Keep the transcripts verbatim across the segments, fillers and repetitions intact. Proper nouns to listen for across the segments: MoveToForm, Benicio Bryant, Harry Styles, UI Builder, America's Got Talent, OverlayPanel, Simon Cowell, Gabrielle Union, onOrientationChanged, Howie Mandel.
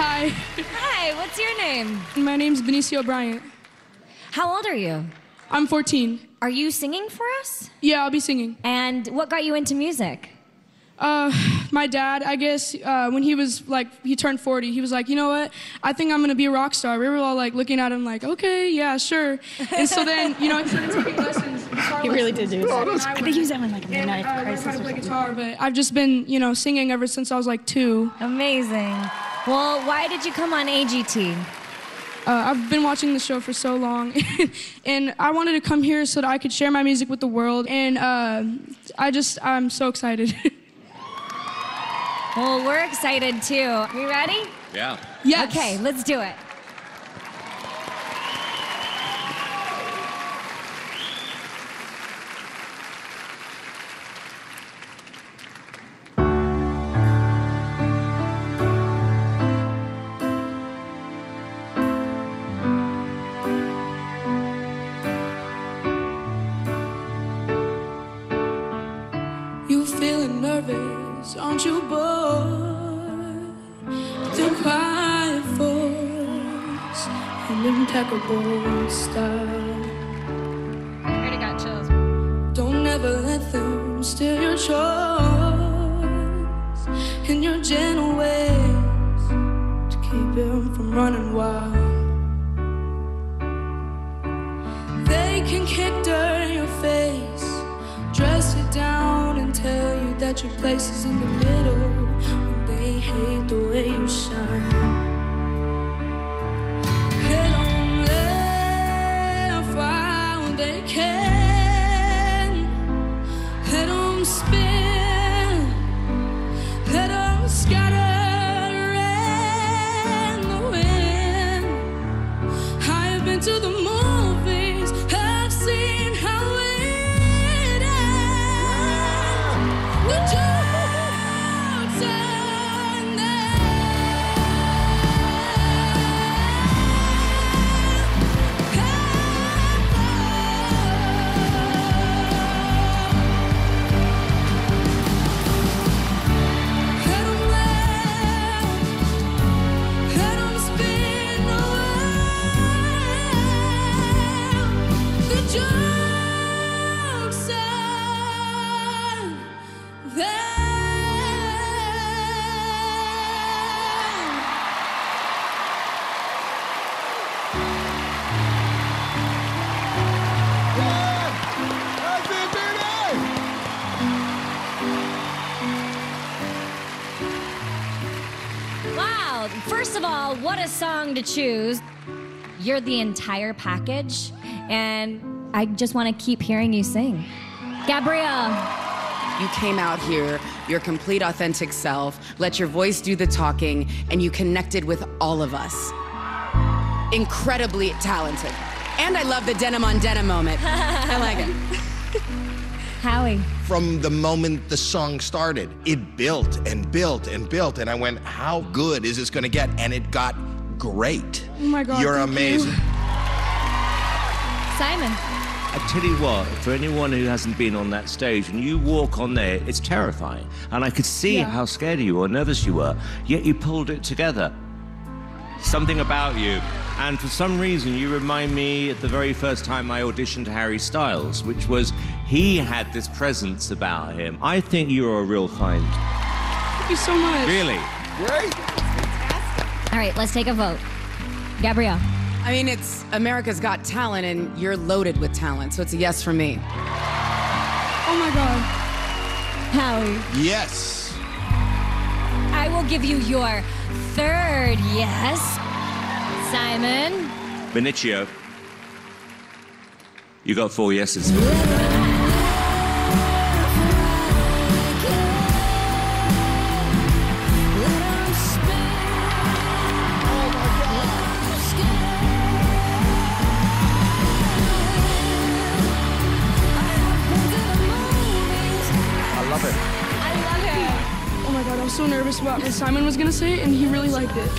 Hi. Hi, what's your name? My name's Benicio Bryant. How old are you? I'm fourteen. Are you singing for us? Yeah, I'll be singing. And what got you into music? Uh, my dad, I guess, uh, when he was, like, he turned forty, he was like, you know what, I think I'm going to be a rock star. We were all, like, looking at him like, okay, yeah, sure. And so then, you know, he started taking lessons. He really lessons. did do that. Oh, I, I think he was having, like, a midnight uh, crisis I learned how to play guitar, but I've just been, you know, singing ever since I was, like, two. Amazing. Well, why did you come on A G T? Uh, I've been watching the show for so long, and I wanted to come here so that I could share my music with the world, and uh, I just, I'm so excited. Well, we're excited, too. You ready? Yeah. Yes. Okay, let's do it. Nervous, aren't you bored? Too quiet voice, an impeccable style. I already got chills. Don't ever let them steal your choice and your gentle ways to keep him from running wild. They can kick dirt in your face, dress you down and tell you that your place is in the middle, when they hate the way you shine. They don't let them fly when they can. Let them spin, let them scatter in the wind. I have been to the movies, I've seen how it First of all, what a song to choose. You're the entire package, and I just want to keep hearing you sing. Gabrielle. You came out here, your complete authentic self, let your voice do the talking, and you connected with all of us. Incredibly talented. And I love the denim on denim moment. I like it. Howie. From the moment the song started, it built and built and built, and I went, how good is this gonna get? And it got great. Oh my God, you're amazing. You. Simon. I tell you what, for anyone who hasn't been on that stage, and you walk on there, it's terrifying. And I could see yeah. how scared you were, nervous you were, yet you pulled it together. Something about you. And for some reason, you remind me at the very first time I auditioned Harry Styles, which was, he had this presence about him. I think you're a real find. Thank you so much. Really? Great. Fantastic. All right, let's take a vote. Gabrielle. I mean, it's America's Got Talent, and you're loaded with talent, so it's a yes for me. Oh, my God. Howie. Yes. I will give you your third yes. Simon. Benicio. You got four yeses. Oh my God, I was so nervous about what Simon was gonna say, and he really liked it.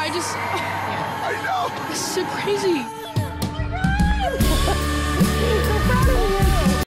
I just... I know! This is so crazy.